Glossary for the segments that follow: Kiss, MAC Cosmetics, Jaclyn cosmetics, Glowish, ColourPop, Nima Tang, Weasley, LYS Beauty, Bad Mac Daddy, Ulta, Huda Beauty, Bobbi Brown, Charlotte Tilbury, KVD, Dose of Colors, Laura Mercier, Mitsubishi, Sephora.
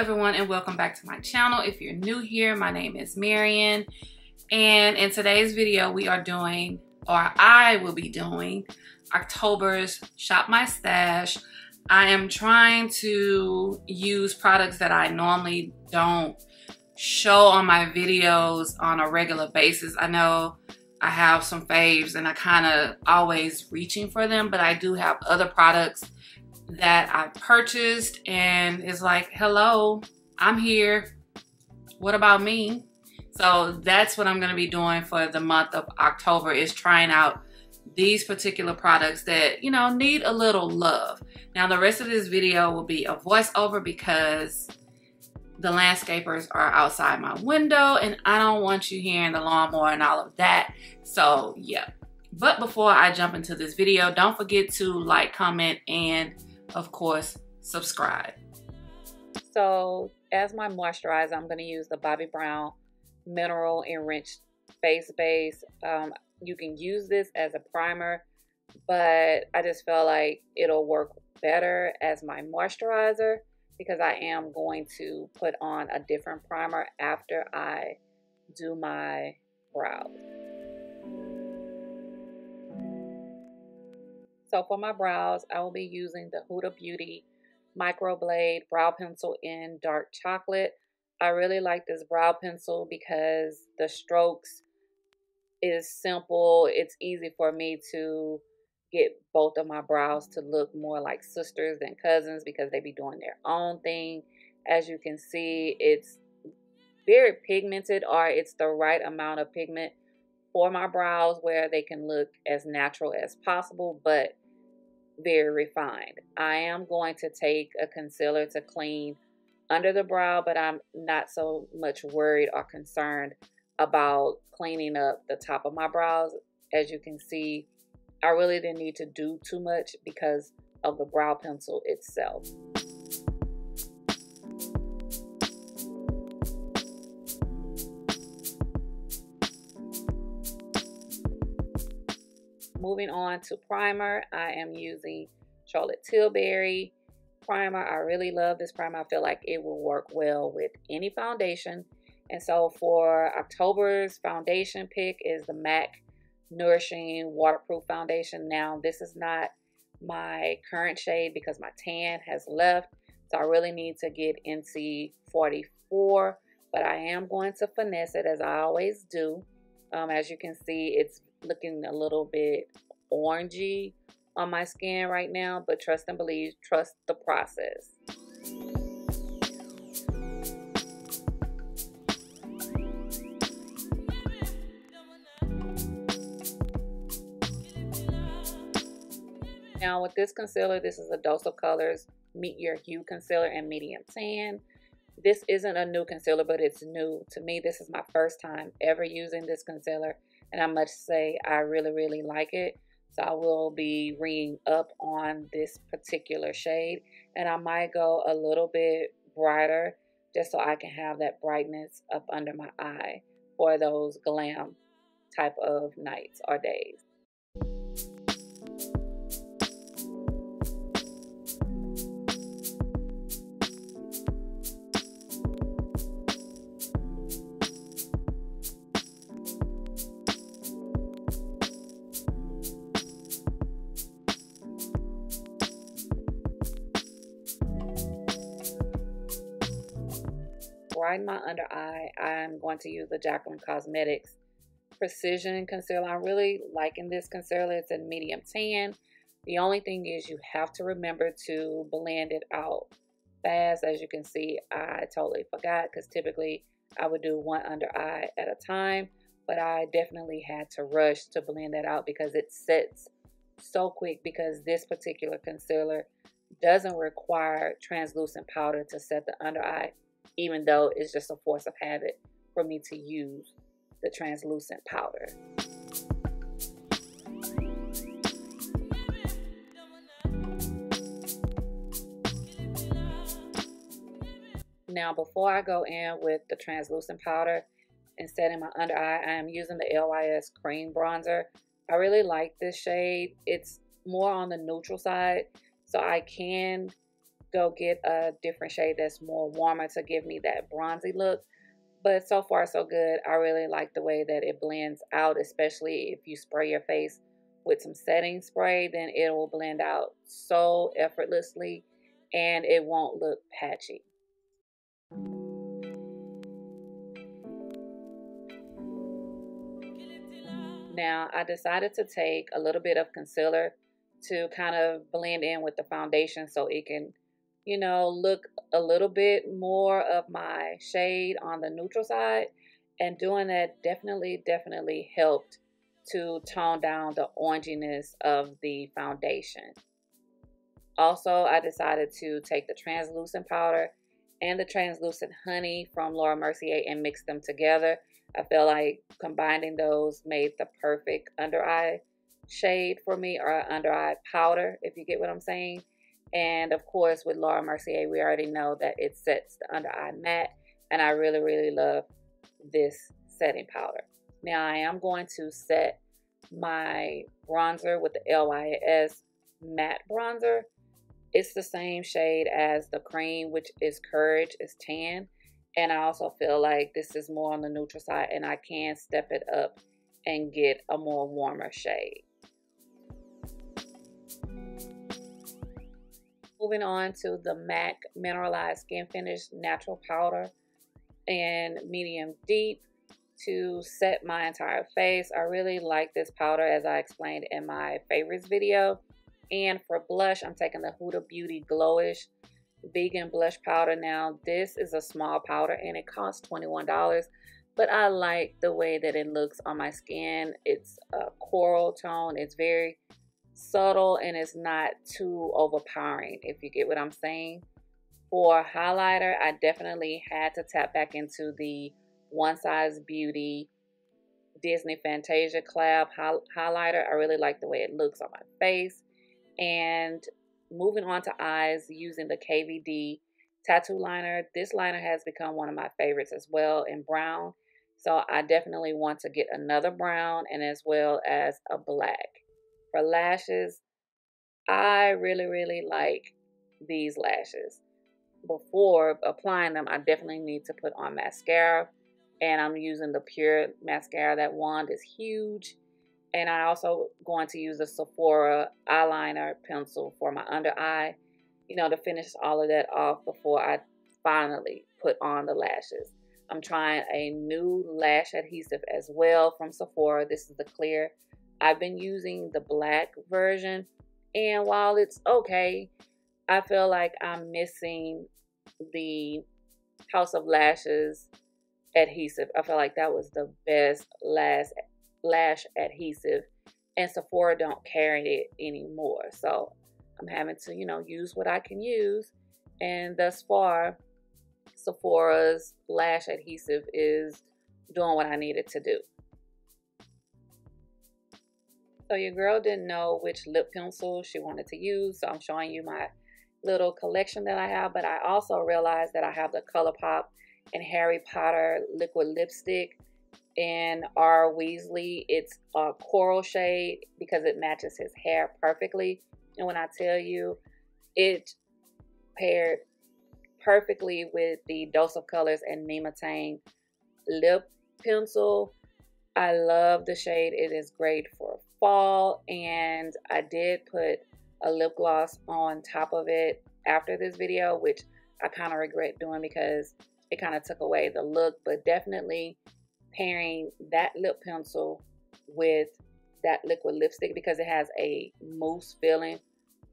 everyone, and welcome back to my channel. If you're new here, my name is Marian, and in today's video we are doing, or I will be doing, October's Shop My Stash. I am trying to use products that I normally don't show on my videos on a regular basis. I know I have some faves and I kind of always reaching for them, but I do have other products that I purchased and it's like, hello, I'm here, what about me? So that's what I'm going to be doing for the month of October, is trying out these particular products that, you know, need a little love. Now the rest of this video will be a voiceover because the landscapers are outside my window and I don't want you hearing the lawnmower and all of that. So yeah, but before I jump into this video, don't forget to like, comment, and of course subscribe. So as my moisturizer, I'm going to use the Bobbi Brown Mineral Enriched Face Base. You can use this as a primer, but I just feel like it'll work better as my moisturizer because I am going to put on a different primer after I do my brows. So for my brows, I will be using the Huda Beauty Microblade Brow Pencil in Dark Chocolate. I really like this brow pencil because the strokes is simple. It's easy for me to get both of my brows to look more like sisters than cousins because they be doing their own thing. As you can see, it's very pigmented, or it's the right amount of pigment for my brows where they can look as natural as possible, but very refined. I am going to take a concealer to clean under the brow, but I'm not so much worried or concerned about cleaning up the top of my brows. As you can see, I really didn't need to do too much because of the brow pencil itself. Moving on to primer, I am using Charlotte Tilbury primer. I really love this primer. I feel like it will work well with any foundation. And so for October's foundation pick is the MAC Nourishing Waterproof Foundation. Now this is not my current shade because my tan has left, so I really need to get NC 44, but I am going to finesse it as I always do. As you can see, it's looking a little bit orangey on my skin right now, but trust and believe, trust the process. Now with this concealer, this is a Dose of Colors Meet Your Hue Concealer in Medium Tan. This isn't a new concealer, but it's new to me. This is my first time ever using this concealer, and I must say I really like it. So I will be ringing up on this particular shade, and I might go a little bit brighter just so I can have that brightness up under my eye for those glam type of nights or days. Right in my under eye, I'm going to use the Jaclyn Cosmetics Precision Concealer. I'm really liking this concealer. It's in medium tan. The only thing is you have to remember to blend it out fast. As you can see, I totally forgot because typically I would do one under eye at a time, but I definitely had to rush to blend that out because it sets so quick, because this particular concealer doesn't require translucent powder to set the under eye, even though it's just a force of habit for me to use the translucent powder. Now before I go in with the translucent powder, instead in my under eye, I am using the LYS Cream Bronzer. I really like this shade. It's more on the neutral side, so I can go get a different shade that's more warmer to give me that bronzy look. But so far so good. I really like the way that it blends out, especially if you spray your face with some setting spray, then it will blend out so effortlessly and it won't look patchy. Now I decided to take a little bit of concealer to kind of blend in with the foundation so it can, you know, look a little bit more of my shade on the neutral side. And doing that definitely helped to tone down the oranginess of the foundation. Also, I decided to take the translucent powder and the translucent honey from Laura Mercier and mix them together. I feel like combining those made the perfect under eye shade for me, or under eye powder, if you get what I'm saying. And of course, with Laura Mercier, we already know that it sets the under eye matte, and I really love this setting powder. Now I am going to set my bronzer with the LYS matte bronzer. It's the same shade as the cream, which is Courage, is tan. And I also feel like this is more on the neutral side and I can step it up and get a more warmer shade. Moving on to the MAC Mineralized Skin Finish Natural Powder in Medium Deep to set my entire face. I really like this powder, as I explained in my favorites video. And for blush, I'm taking the Huda Beauty Glowish Vegan Blush Powder. Now this is a small powder and it costs $21, but I like the way that it looks on my skin. It's a coral tone. It's very subtle and it's not too overpowering, if you get what I'm saying. For highlighter, I definitely had to tap back into the One Size Beauty Disney Fantasia Collab highlighter. I really like the way it looks on my face. And moving on to eyes, using the KVD tattoo liner. This liner has become one of my favorites as well, in brown. So I definitely want to get another brown and as well as a black. For lashes, I really like these lashes. Before applying them, I definitely need to put on mascara. And I'm using the Pure mascara. That wand is huge. And I also going to use a Sephora eyeliner pencil for my under eye, you know, to finish all of that off before I finally put on the lashes. I'm trying a new lash adhesive as well from Sephora. This is the clear. I've been using the black version, and while it's okay, I feel like I'm missing the House of Lashes adhesive. I feel like that was the best lash adhesive, and Sephora don't carry it anymore, so I'm having to, you know, use what I can use. And thus far, Sephora's lash adhesive is doing what I need it to do. So your girl didn't know which lip pencil she wanted to use, so I'm showing you my little collection that I have. But I also realized that I have the ColourPop and Harry Potter liquid lipstick in R. Weasley. It's a coral shade because it matches his hair perfectly. And when I tell you, it paired perfectly with the Dose of Colors and Nima Tang lip pencil. I love the shade. It is great for fall. And I did put a lip gloss on top of it after this video, which I kind of regret doing because it kind of took away the look. But definitely pairing that lip pencil with that liquid lipstick, because it has a mousse feeling,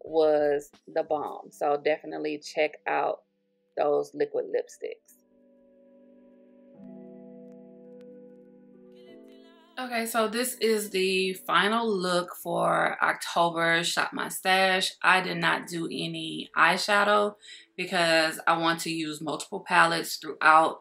was the bomb. So definitely check out those liquid lipsticks. Okay, so this is the final look for October Shop My Stash. I did not do any eyeshadow because I want to use multiple palettes throughout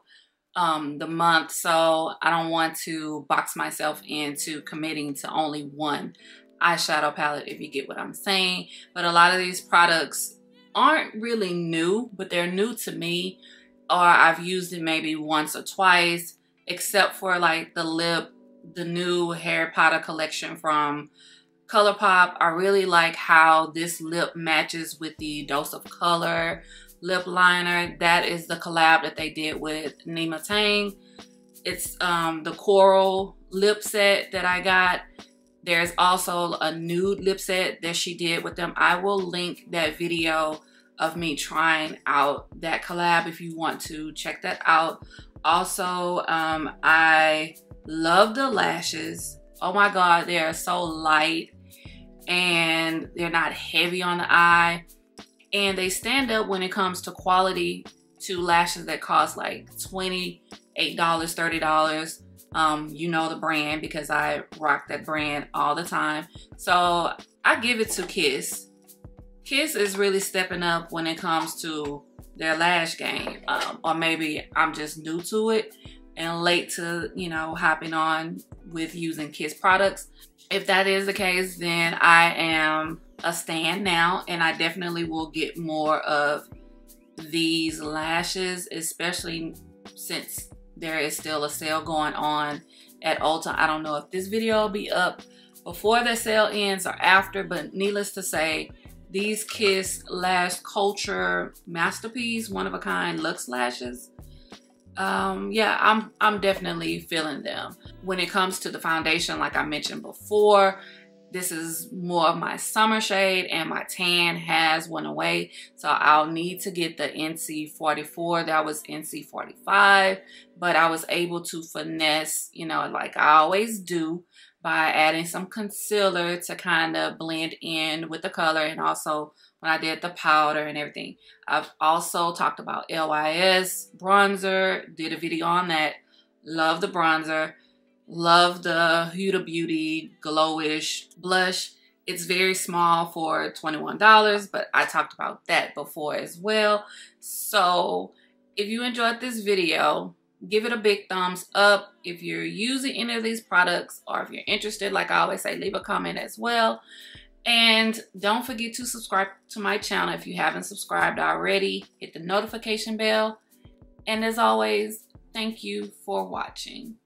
the month, so I don't want to box myself into committing to only one eyeshadow palette, if you get what I'm saying. But a lot of these products aren't really new, but they're new to me, or I've used it maybe once or twice, except for like the new Harry Potter collection from ColourPop. I really like how this lip matches with the Dose of Color lip liner. That is the collab that they did with Nima Tang. It's the coral lip set that I got. There's also a nude lip set that she did with them. I will link that video of me trying out that collab if you want to check that out. Also, I love the lashes. Oh my God, they are so light and they're not heavy on the eye. And they stand up when it comes to quality to lashes that cost like $20, $8, $30. You know the brand because I rock that brand all the time. So I give it to Kiss. Kiss is really stepping up when it comes to their lash game. Or maybe I'm just new to it and late to, you know, hopping on with using Kiss products. If that is the case, then I am a stan now, and I definitely will get more of these lashes, especially since there is still a sale going on at Ulta. I don't know if this video will be up before the sale ends or after, but needless to say, these Kiss Lash Culture Masterpiece, one-of-a-kind luxe lashes, yeah, I'm definitely feeling them. When it comes to the foundation, like I mentioned before, this is more of my summer shade and my tan has went away. So I'll need to get the NC44. That was NC45, but I was able to finesse, you know, like I always do, by adding some concealer to kind of blend in with the color, and also when I did the powder and everything. I've also talked about LYS bronzer, did a video on that. Love the bronzer. Love the Huda Beauty Glowish blush. It's very small for $21, but I talked about that before as well. So if you enjoyed this video, give it a big thumbs up. If you're using any of these products or if you're interested, like I always say, leave a comment as well. And don't forget to subscribe to my channel if you haven't subscribed already. Hit the notification bell. And as always, thank you for watching.